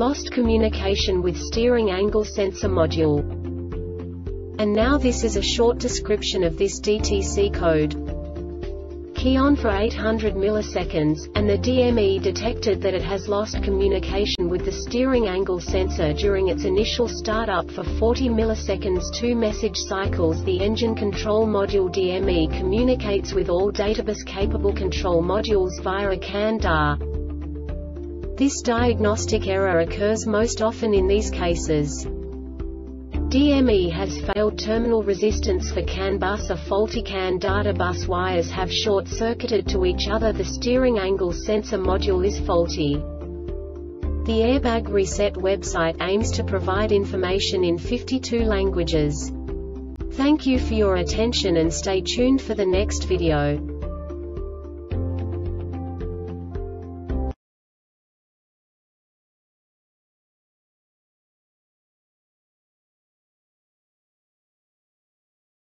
lost communication with steering angle sensor module. And now this is a short description of this DTC code. Key on for 800 milliseconds, and the DME detected that it has lost communication with the steering angle sensor during its initial startup for 40 milliseconds. 2 message cycles. The engine control module DME communicates with all databus-capable control modules via a CAN DAR. This diagnostic error occurs most often in these cases. DME has failed terminal resistance for CAN bus. A faulty CAN data bus wires have short-circuited to each other. The steering angle sensor module is faulty. The Airbag Reset website aims to provide information in 52 languages. Thank you for your attention and stay tuned for the next video.